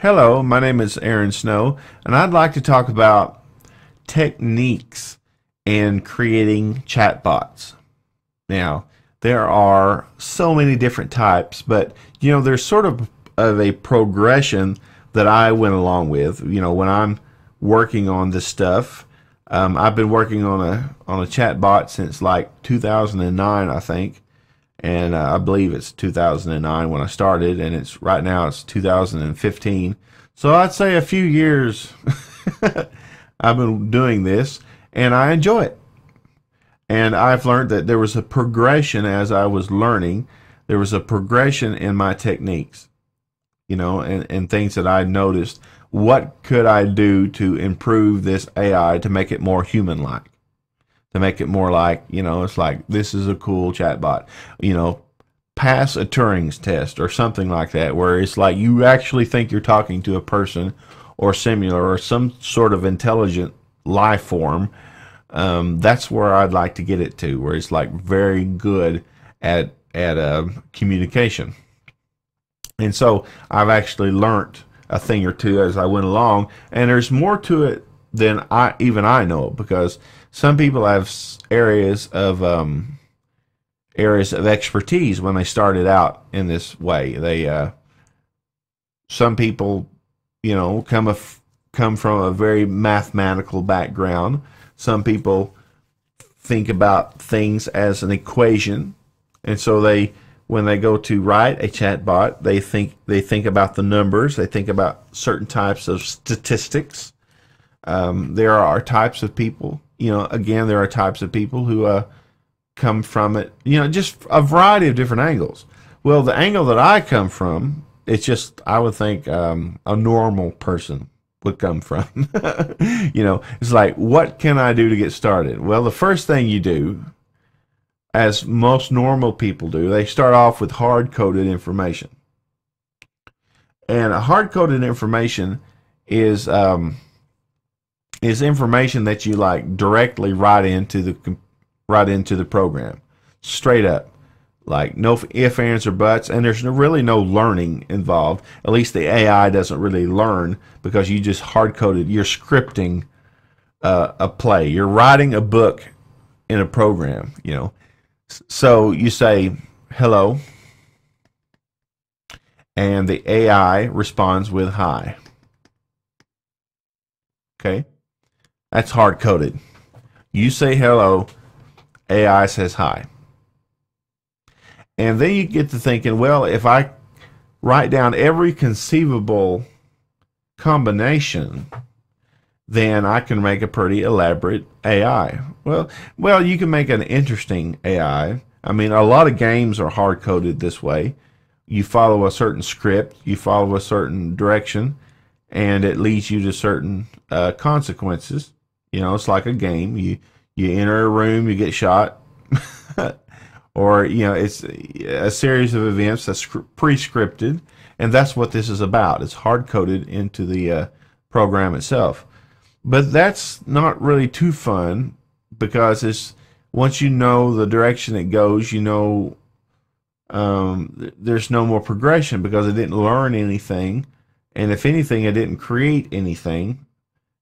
Hello, my name is Aaron Snow, and I'd like to talk about techniques in creating chatbots. Now, there are so many different types, but you know, there's sort of a progression that I went along with. You know, when I'm working on this stuff, I've been working on a chatbot since like 2009, I think, and I believe it's 2009 when I started, and it's right now it's 2015. So I'd say a few years I've been doing this, and I enjoy it. And I've learned that there was a progression as I was learning. There was a progression in my techniques, you know, and things that I noticed. What could I do to improve this AI to make it more human-like? To make it more like, you know, it's like, this is a cool chatbot, you know, pass a Turing's test or something like that, where it's like you actually think you're talking to a person or similar or some sort of intelligent life form. That's where I'd like to get it to, where it's like very good at communication. And so I've actually learned a thing or two as I went along, and there's more to it than I know, because some people have areas of expertise when they started out in this way. They some people, you know, come from a very mathematical background. Some people think about things as an equation, and so they, when they go to write a chatbot, they think about the numbers. They think about certain types of statistics. There are types of people, you know, again, there are types of people who come from it, you know, just a variety of different angles. Well, the angle that I come from, it's just, I would think a normal person would come from. You know, it's like, what can I do to get started? Well, the first thing you do, as most normal people do, they start off with hard-coded information. And hard-coded information is information that you like directly right into the program, straight up, like no ifs, ands, or buts, and there's really no learning involved. At least the AI doesn't really learn, because you just hard-coded. You're scripting a play. You're writing a book in a program, you know. So you say hello, and the AI responds with hi. Okay. That's hard-coded. You say hello, AI says hi. And then you get to thinking, well, if I write down every conceivable combination, then I can make a pretty elaborate AI. Well, you can make an interesting AI. I mean, a lot of games are hard-coded this way. You follow a certain script, you follow a certain direction, and it leads you to certain consequences. You know, it's like a game. You enter a room, you get shot, or, you know, it's a series of events that's pre-scripted, and that's what this is about. It's hard-coded into the program itself. But that's not really too fun, because it's, once you know the direction it goes, you know, there's no more progression, because it didn't learn anything, and if anything, it didn't create anything.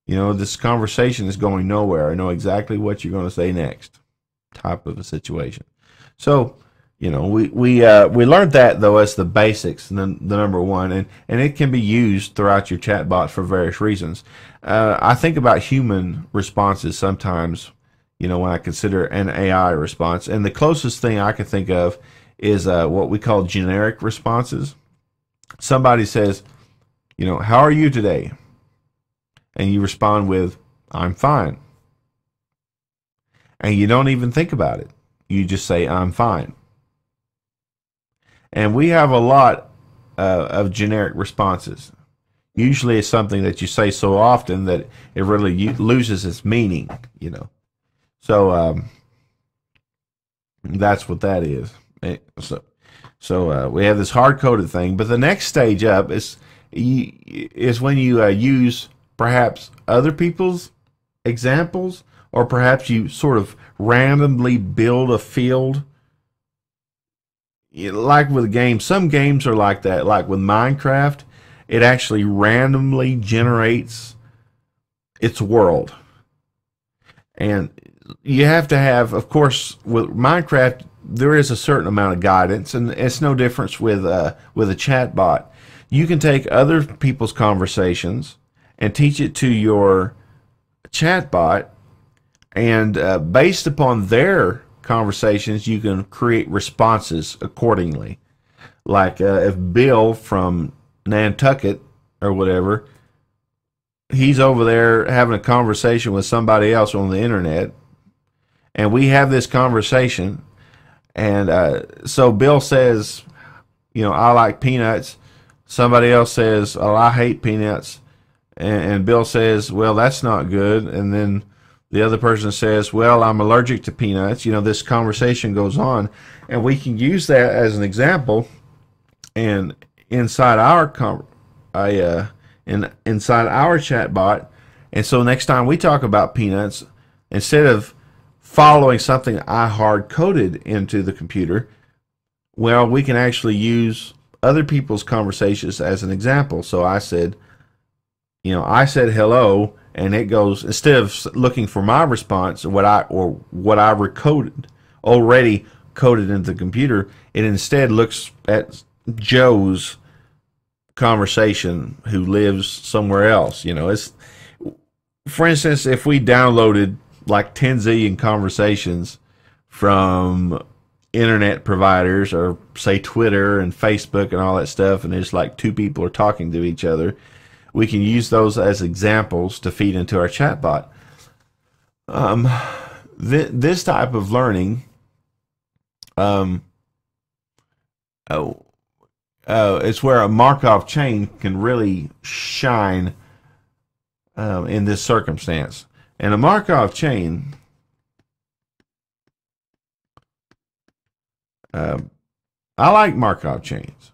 You know, this conversation is going nowhere. I know exactly what you're going to say next, type of a situation. So, you know, we learned that, though, as the basics, the number one, and it can be used throughout your chatbot for various reasons. I think about human responses sometimes, you know, when I consider an AI response, and the closest thing I can think of is what we call generic responses. Somebody says, you know, how are you today? And you respond with, I'm fine. And you don't even think about it. You just say, I'm fine. And we have a lot of generic responses. Usually it's something that you say so often that it really loses its meaning, you know. So that's what that is. So we have this hard-coded thing. But the next stage up is when you use perhaps other people's examples, or perhaps you sort of randomly build a field. Like with games, some games are like that. Like with Minecraft, it actually randomly generates its world. And you have to have, of course, with Minecraft, there is a certain amount of guidance, and it's no difference with a chat bot. You can take other people's conversations and teach it to your chat bot, and based upon their conversations, you can create responses accordingly. Like if Bill from Nantucket or whatever, he's over there having a conversation with somebody else on the internet, and we have this conversation, and so Bill says, you know, I like peanuts. Somebody else says, oh, I hate peanuts. And Bill says, well, that's not good. And then the other person says, well, I'm allergic to peanuts. You know, this conversation goes on, and we can use that as an example. And inside our inside our chatbot, and so next time we talk about peanuts, instead of following something I hard coded into the computer, well, we can actually use other people's conversations as an example. So I said, you know, I said hello, and it goes, instead of looking for my response, what I recoded, already coded into the computer, it instead looks at Joe's conversation, who lives somewhere else. You know, it's, for instance, if we downloaded like 10 zillion conversations from internet providers, or say Twitter and Facebook and all that stuff, and it's like two people are talking to each other, we can use those as examples to feed into our chatbot. This type of learning, it's where a Markov chain can really shine in this circumstance. And a Markov chain I like Markov chains.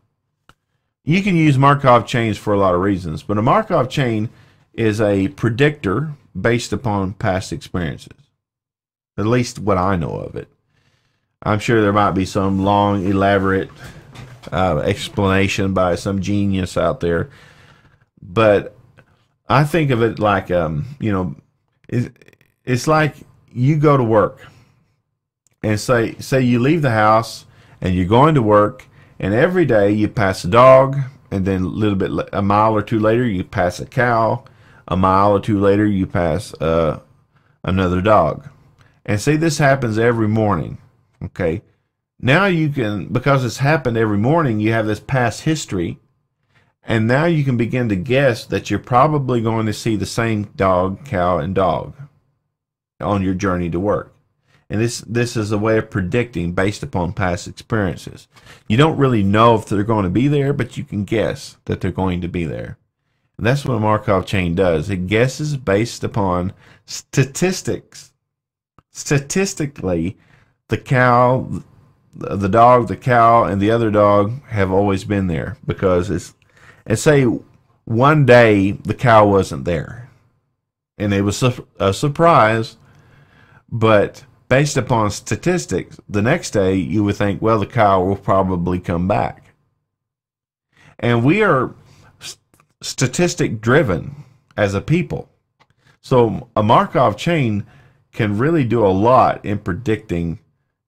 You can use Markov chains for a lot of reasons, but a Markov chain is a predictor based upon past experiences, at least what I know of it. I'm sure there might be some long, elaborate explanation by some genius out there, but I think of it like, you know, it's like you go to work, and say you leave the house and you're going to work, and every day you pass a dog, and then a mile or two later you pass a cow, a mile or two later you pass another dog. And see, this happens every morning. Okay, now you can, because it's happened every morning, you have this past history, and now you can begin to guess that you're probably going to see the same dog, cow, and dog on your journey to work. And this is a way of predicting based upon past experiences. You don't really know if they're going to be there, but you can guess that they're going to be there. And that's what a Markov chain does. It guesses based upon statistics. Statistically, the cow, the dog, the cow, and the other dog have always been there, because it's, and say one day the cow wasn't there, and it was a surprise, but based upon statistics, the next day you would think, well, the cow will probably come back. And we are statistic driven as a people. So a Markov chain can really do a lot in predicting,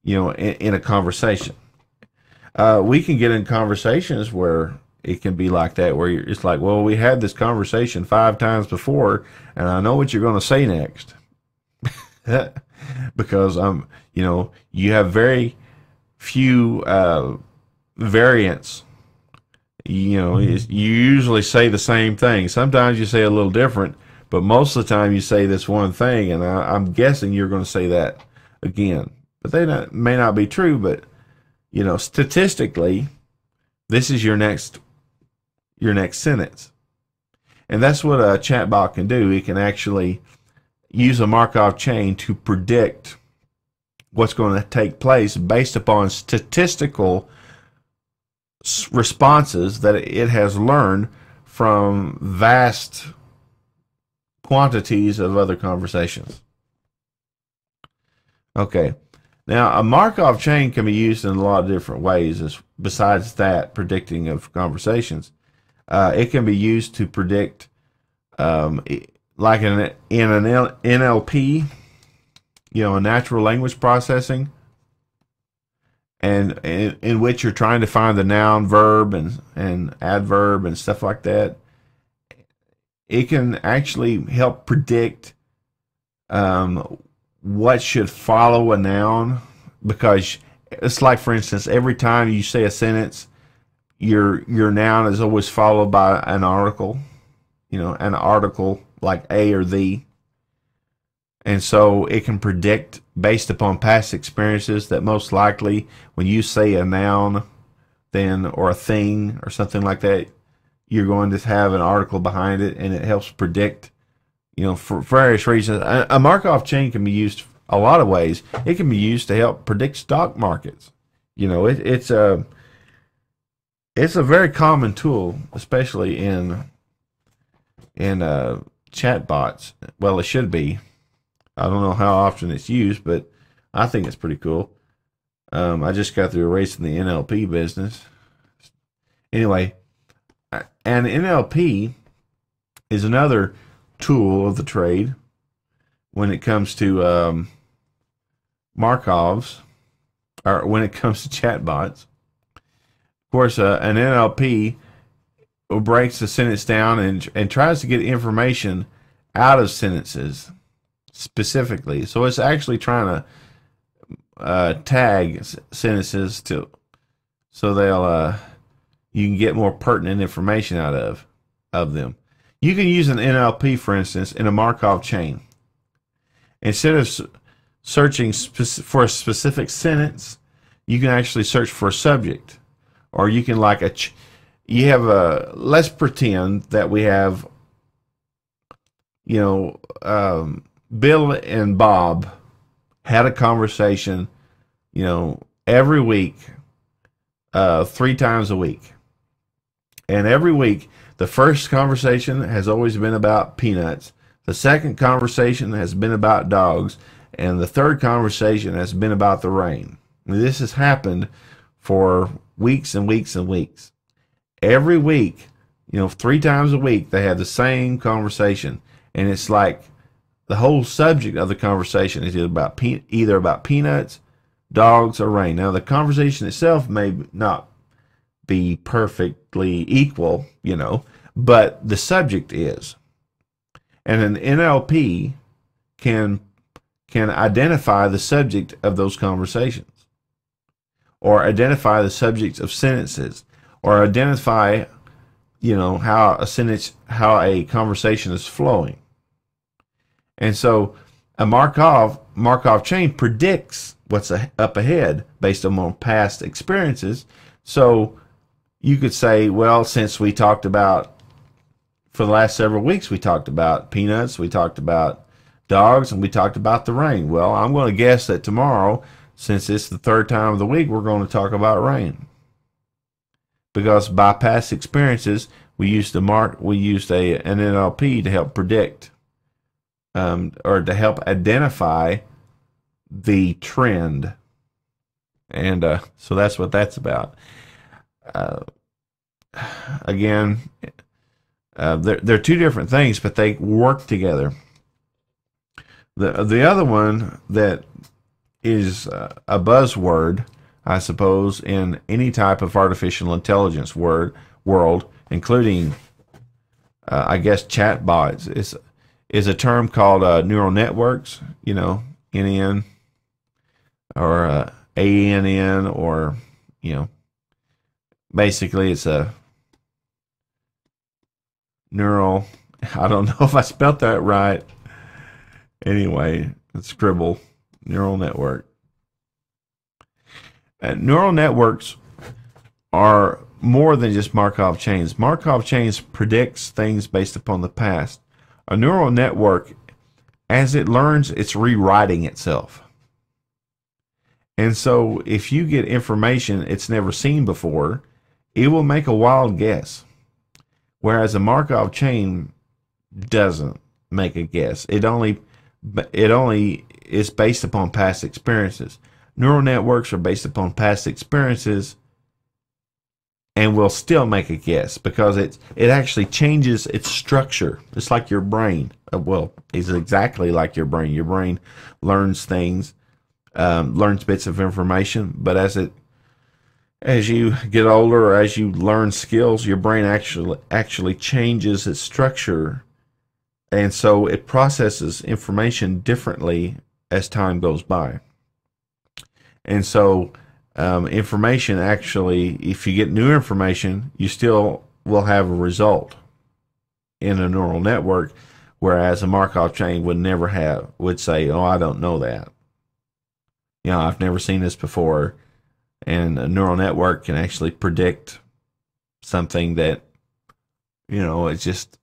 you know, in a conversation. We can get in conversations where it can be like that, where it's like, well, we had this conversation 5 times before, and I know what you're going to say next. Because you know, you have very few variants. You know, you usually say the same thing. Sometimes you say a little different, but most of the time you say this one thing, and I'm guessing you're going to say that again. But may not be true. But you know, statistically, this is your next sentence, and that's what a chatbot can do. It can actually use a Markov chain to predict what's going to take place based upon statistical responses that it has learned from vast quantities of other conversations. Okay, now a Markov chain can be used in a lot of different ways besides that predicting of conversations. It can be used to predict, like in an NLP, you know, a natural language processing, and in which you're trying to find the noun, verb, and adverb and stuff like that. It can actually help predict what should follow a noun, because it's like, for instance, every time you say a sentence, your noun is always followed by an article, you know, an article like a or the. And so it can predict, based upon past experiences, that most likely when you say a noun then or a thing or something like that, you're going to have an article behind it, and it helps predict, you know, for various reasons. A Markov chain can be used a lot of ways. It can be used to help predict stock markets. You know, it's a very common tool, especially in chatbots. Well, it should be. I don't know how often it's used, but I think it's pretty cool. I just got through erasing the NLP business. Anyway. And NLP is another tool of the trade when it comes to Markovs, or when it comes to chatbots. Of course, an NLP breaks the sentence down and tries to get information out of sentences specifically. So it's actually trying to tag sentences so they'll... you can get more pertinent information out of them. You can use an NLP, for instance, in a Markov chain. Instead of searching for a specific sentence, you can actually search for a subject, or you can let's pretend that we have, you know, Bill and Bob had a conversation, you know, every week, 3 times a week. And every week, the first conversation has always been about peanuts. The second conversation has been about dogs. And the third conversation has been about the rain. And this has happened for weeks and weeks and weeks. Every week, you know, 3 times a week, they have the same conversation. And it's like the whole subject of the conversation is either about peanuts, dogs, or rain. Now, the conversation itself may not be perfectly equal, you know, but the subject is. And an NLP can identify the subject of those conversations, or identify the subjects of sentences, or identify, you know, how a conversation is flowing. And so a Markov chain predicts what's up ahead based on past experiences. So you could say, well, since we talked about, for the last several weeks, we talked about peanuts, we talked about dogs, and we talked about the rain. Well, I'm going to guess that tomorrow, since it's the 3rd time of the week, we're going to talk about rain. Because by past experiences, we used an NLP to help predict, or to help identify the trend. And so that's what that's about. They're two different things, but they work together. The other one that is a buzzword, I suppose, in any type of artificial intelligence world, including I guess chatbots, is a term called neural networks, you know, NN or ANN, or, you know, basically it's a neural, I don't know if I spelled that right. Anyway, let's scribble neural network. Neural networks are more than just Markov chains. Markov chains predicts things based upon the past. A neural network, as it learns, it's rewriting itself. And so if you get information it's never seen before, it will make a wild guess. Whereas a Markov chain doesn't make a guess. It only is based upon past experiences. Neural networks are based upon past experiences and will still make a guess because it actually changes its structure. It's like your brain. Well, it's exactly like your brain. Your brain learns things, learns bits of information, but as you get older or as you learn skills, your brain actually changes its structure, and so it processes information differently as time goes by. And so information actually, if you get new information, you still will have a result in a neural network, whereas a Markov chain would never have, would say, oh, I don't know that. You know, I've never seen this before. And a neural network can actually predict something that, you know, it just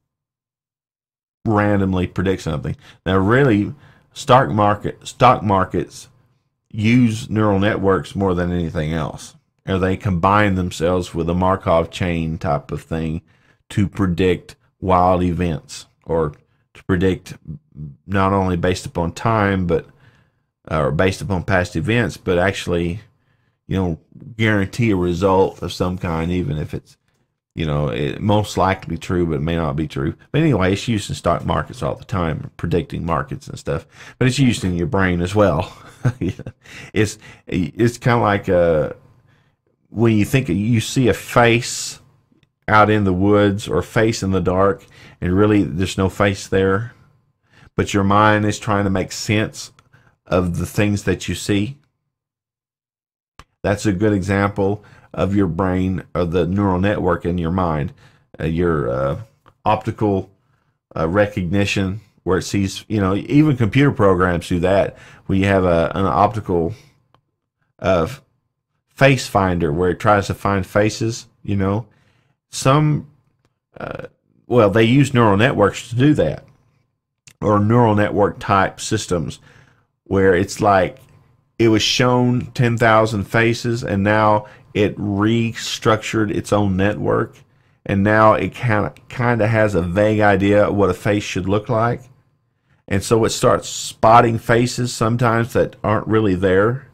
randomly predicts something. Now, really, stock markets use neural networks more than anything else, or they combine themselves with a Markov chain type of thing to predict wild events, or to predict not only based upon time, but or based upon past events, but actually, you know, guarantee a result of some kind, even if it's, you know, it most likely true, but it may not be true. But anyway, it's used in stock markets all the time, predicting markets and stuff. But it's used in your brain as well. It's kind of like when you think you see a face out in the woods or a face in the dark, and really there's no face there, but your mind is trying to make sense of the things that you see. That's a good example of your brain, or the neural network in your mind, your optical recognition, where it sees, you know, even computer programs do that, where you have an optical face finder where it tries to find faces, you know. Some, well, they use neural networks to do that, or neural network type systems, where it's like it was shown 10,000 faces, and now it restructured its own network, and now it kind of has a vague idea of what a face should look like. And so it starts spotting faces sometimes that aren't really there.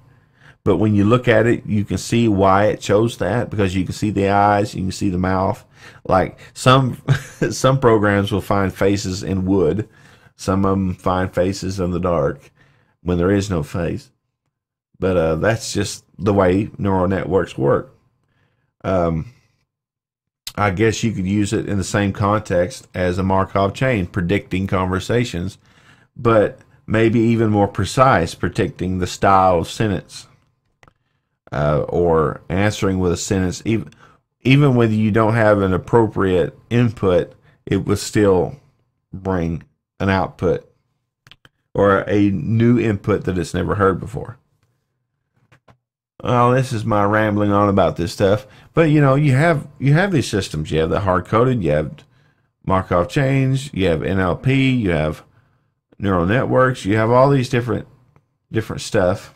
But when you look at it, you can see why it chose that, because you can see the eyes, you can see the mouth. Like some programs will find faces in wood. Some of them find faces in the dark when there is no face. But that's just the way neural networks work. I guess you could use it in the same context as a Markov chain, predicting conversations, but maybe even more precise, predicting the style of sentence, or answering with a sentence. Even when you don't have an appropriate input, it will still bring an output or a new input that it's never heard before. Oh, this is my rambling on about this stuff. But, you know, you have these systems. You have the hard-coded, you have Markov chains, you have NLP, you have neural networks, you have all these different stuff.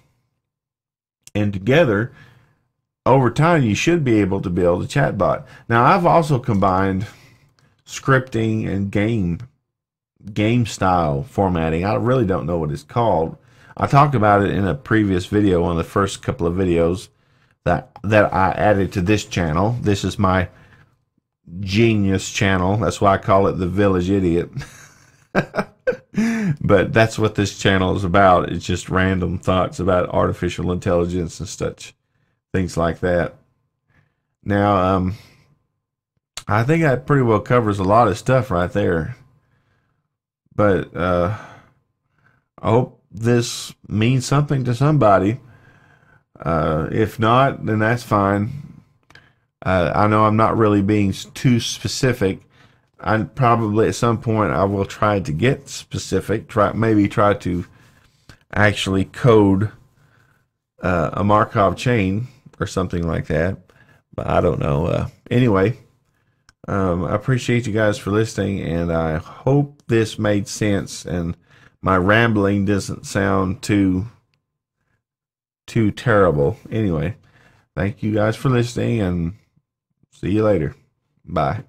And together, over time, you should be able to build a chatbot. Now, I've also combined scripting and game style formatting. I really don't know what it's called. I talked about it in a previous video, one of the first couple of videos that I added to this channel. This is my genius channel. That's why I call it The Village Idiot. But that's what this channel is about. It's just random thoughts about artificial intelligence and such, things like that. Now, I think that pretty well covers a lot of stuff right there. But I hope this means something to somebody. If not, then that's fine. I know I'm not really being too specific. I probably at some point I will try to get specific, maybe try to actually code a Markov chain or something like that, but I don't know. Anyway, I appreciate you guys for listening, and I hope this made sense, and my rambling doesn't sound too terrible. Anyway, thank you guys for listening, and see you later. Bye.